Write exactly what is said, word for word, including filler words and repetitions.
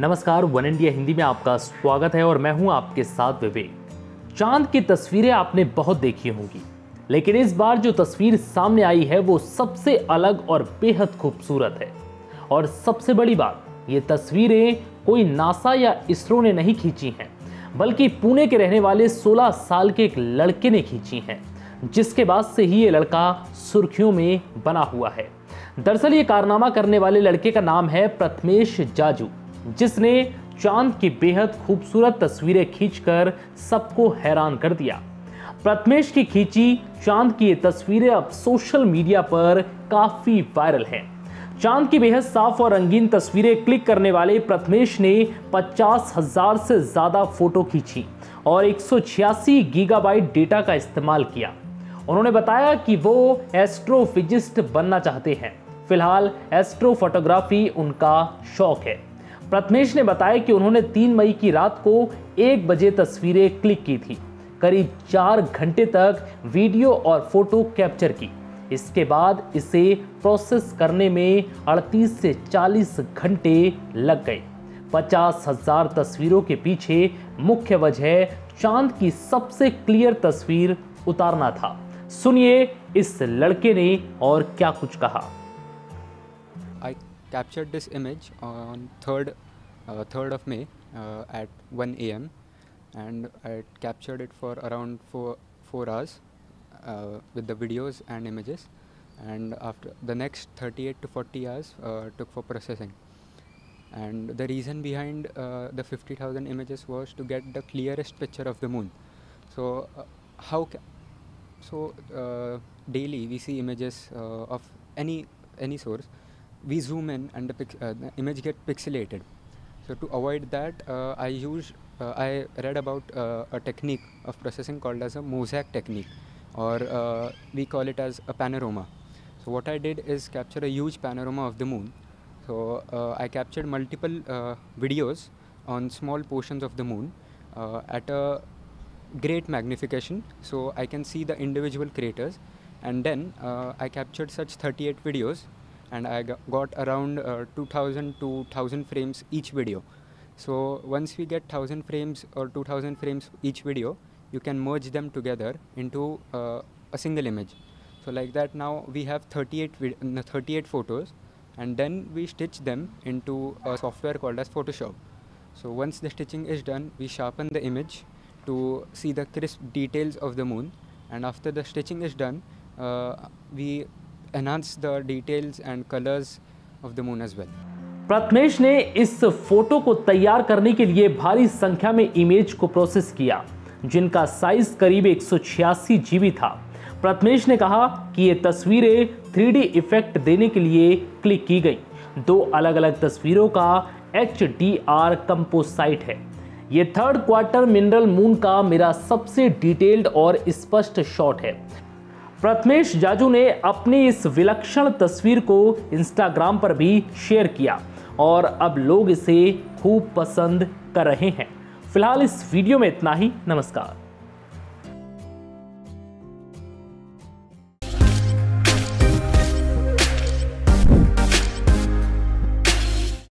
नमस्कार, one India Hindi में आपका स्वागत है और मैं हूं आपके साथ विवेक। चांद की तस्वीरें आपने बहुत देखी होंगी, लेकिन इस बार जो तस्वीर सामने आई है वो सबसे अलग और बेहद खूबसूरत है। और सबसे बड़ी बात, ये तस्वीरें कोई नासा या इसरो ने नहीं खींची हैं, बल्कि पुणे के रहने वाले सोलह साल के एक लड़के ने खींची हैं, जिसके बाद से ही ये लड़का सुर्खियों में बना हुआ है। दरअसल ये कारनामा करने वाले लड़के का नाम है प्रथमेश जाजू, जिसने चांद की बेहद खूबसूरत तस्वीरें खींचकर सबको हैरान कर दिया। प्रथमेश की खींची चांद की ये तस्वीरें अब सोशल मीडिया पर काफी वायरल हैं। चांद की बेहद साफ और रंगीन तस्वीरें क्लिक करने वाले प्रथमेश ने पचास हजार से ज्यादा फोटो खींची और एक सौ छियासी गीगाबाइट डेटा का इस्तेमाल किया। उन्होंने बताया कि वो एस्ट्रोफिजिस्ट बनना चाहते हैं। फिलहाल एस्ट्रो फोटोग्राफी उनका शौक है। प्रथमेश ने बताया कि उन्होंने तीन मई की रात को एक बजे तस्वीरें क्लिक की थी। करीब चार घंटे तक वीडियो और फोटो कैप्चर की। इसके बाद इसे प्रोसेस करने में अड़तीस से चालीस घंटे लग गए। पचास हजार तस्वीरों के पीछे मुख्य वजह चांद की सबसे क्लियर तस्वीर उतारना था। सुनिए इस लड़के ने और क्या कुछ कहा। I captured this image on third third of May at one A M and I captured it for around four hours with the videos and images and after the next thirty eight to forty hours took for processing and the reason behind the fifty thousand images was to get the clearest picture of the moon. So how So uh, daily we see images uh, of any any source. We zoom in and the, pix uh, the image get pixelated. So to avoid that, uh, I used uh, I read about uh, a technique of processing called as a mosaic technique, or uh, we call it as a panorama. So what I did is capture a huge panorama of the moon. So uh, I captured multiple uh, videos on small portions of the moon uh, at a great magnification, so I can see the individual craters, and then uh, I captured such thirty-eight videos and I got around uh, two thousand to one thousand frames each video. So once we get one thousand frames or two thousand frames each video, you can merge them together into uh, a single image. So like that, now we have thirty-eight photos, and then we stitch them into a software called as Photoshop. So once the stitching is done, we sharpen the image to see the crisp details of the moon, and after the stitching is done, uh, we enhance the details and colors of the moon as well. Prathamesh ने इस photo को तैयार करने के लिए भारी संख्या में इमेज को प्रोसेस किया, जिनका साइज करीब एक सौ छियासी जीबी था। प्रथमेश ने कहा कि ये तस्वीरें थ्री डी इफेक्ट देने के लिए क्लिक की गई। दो अलग अलग तस्वीरों का एच डी आर कंपोसाइट है। ये थर्ड क्वार्टर मिनरल मून का मेरा सबसे डिटेल्ड और स्पष्ट शॉट है। प्रथमेश जाजू ने अपनी इस विलक्षण तस्वीर को इंस्टाग्राम पर भी शेयर किया और अब लोग इसे खूब पसंद कर रहे हैं। फिलहाल इस वीडियो में इतना ही। नमस्कार।